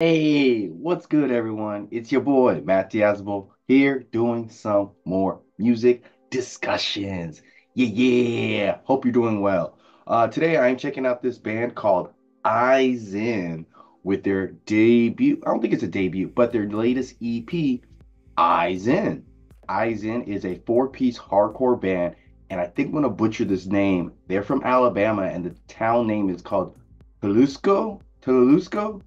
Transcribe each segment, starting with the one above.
Hey, what's good everyone? It's your boy Matt Diazbo here doing some more music discussions. Yeah. Hope you're doing well. Today I am checking out this band called Eyezin with their debut. I don't think it's a debut, but their latest EP, Eyezin. Eyezin is a four-piece hardcore band, and I think I'm gonna butcher this name. They're from Alabama, and the town name is called Tuscaloosa.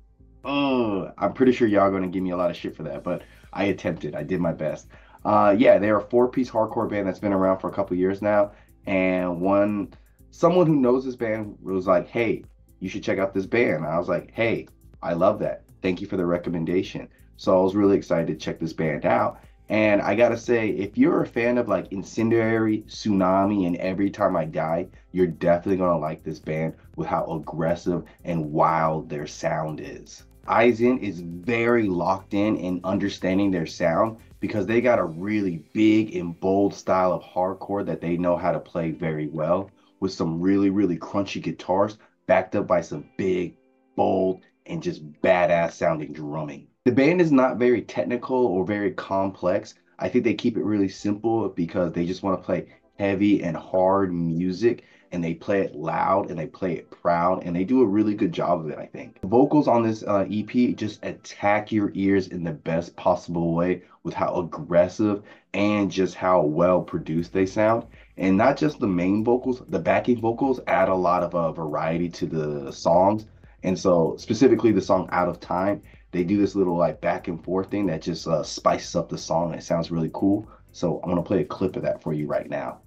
Oh, I'm pretty sure y'all gonna give me a lot of shit for that, but I attempted. I did my best. Yeah, they're a four-piece hardcore band that's been around for a couple years now, and someone who knows this band was like, "Hey, you should check out this band." And I was like, "Hey, I love that. Thank you for the recommendation." So I was really excited to check this band out, and I gotta say, if you're a fan of like Incendiary, Tsunami, and Every Time I Die, you're definitely gonna like this band with how aggressive and wild their sound is. Eyezin is very locked in understanding their sound because they got a really big and bold style of hardcore that they know how to play very well, with some really crunchy guitars backed up by some big, bold, and just badass sounding drumming. The band is not very technical or very complex. I think they keep it really simple because they just want to play heavy and hard music, and they play it loud and they play it proud, and they do a really good job of it, I think. The vocals on this EP just attack your ears in the best possible way with how aggressive and just how well produced they sound. And not just the main vocals, the backing vocals add a lot of variety to the songs. And so specifically the song Out of Time, they do this little like back and forth thing that just spices up the song, and it sounds really cool. So I'm gonna play a clip of that for you right now.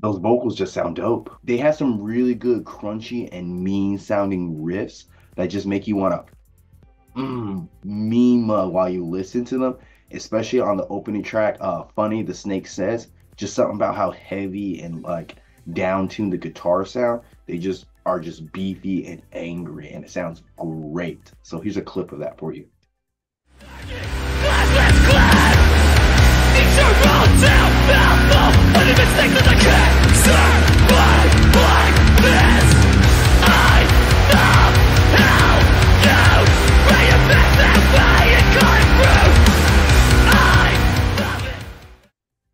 Those vocals just sound dope. They have some really good crunchy and mean sounding riffs that just make you wanna meme while you listen to them, especially on the opening track, Funny the Snake Says. Just something about how heavy and like down-tuned the guitar sound. They just are just beefy and angry, and it sounds great. So here's a clip of that for you.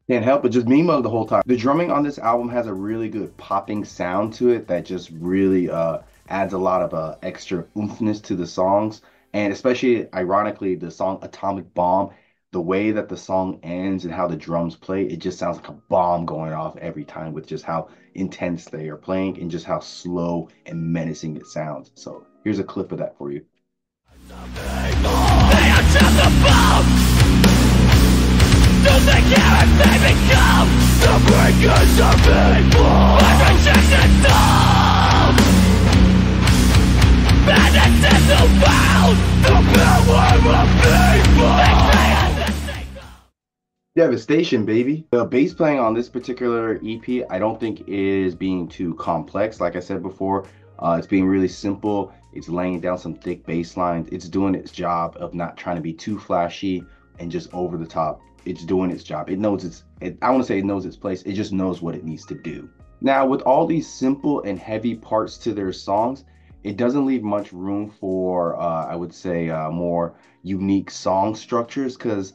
Can't help but just meme the whole time. The drumming on this album has a really good popping sound to it that just really adds a lot of extra oomphness to the songs, and especially ironically the song Atomic Bomb, the way that the song ends and how the drums play, it just sounds like a bomb going off every time with just how intense they are playing and just how slow and menacing it sounds. So here's a clip of that for you. Devastation, baby. The bass playing on this particular EP, I don't think is being too complex. Like I said before, it's being really simple. It's laying down some thick bass lines. It's doing its job of not trying to be too flashy and just over the top. It's doing its job. It knows its, I want to say it knows its place. It just knows what it needs to do. Now, with all these simple and heavy parts to their songs, it doesn't leave much room for, I would say, more unique song structures, because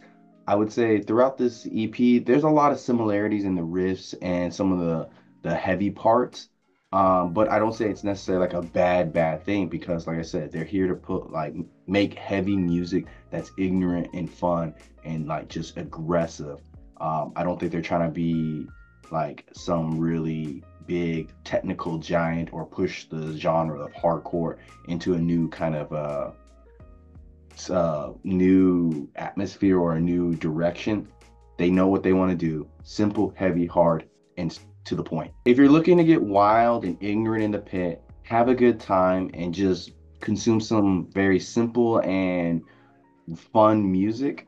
I would say throughout this EP, there's a lot of similarities in the riffs and some of the heavy parts. But I don't say it's necessarily like a bad thing, because like I said, they're here to put like make heavy music that's ignorant and fun and like just aggressive. I don't think they're trying to be like some really big technical giant or push the genre of hardcore into a new kind of new atmosphere or a new direction. They know what they want to do: simple, heavy, hard, and to the point. If you're looking to get wild and ignorant in the pit, have a good time, and just consume some very simple and fun music,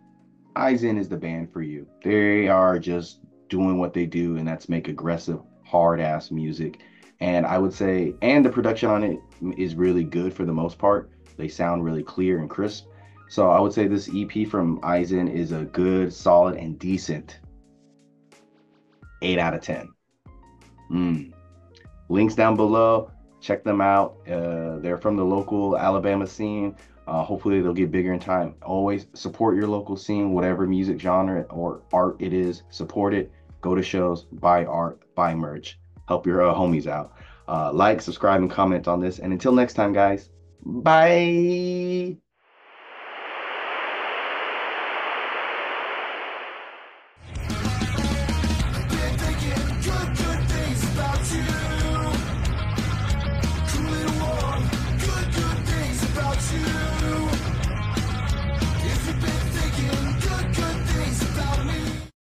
Eyezin is the band for you. They are just doing what they do, and that's make aggressive, hard ass music. And I would say, and the production on it is really good for the most part. They sound really clear and crisp. So I would say this EP from Eyezin is a good, solid, and decent 8 out of 10. Links down below. Check them out. They're from the local Alabama scene. Hopefully they'll get bigger in time. Always support your local scene, whatever music genre or art it is. Support it. Go to shows, buy art, buy merch. Help your homies out. Like, subscribe, and comment on this. And until next time, guys, bye.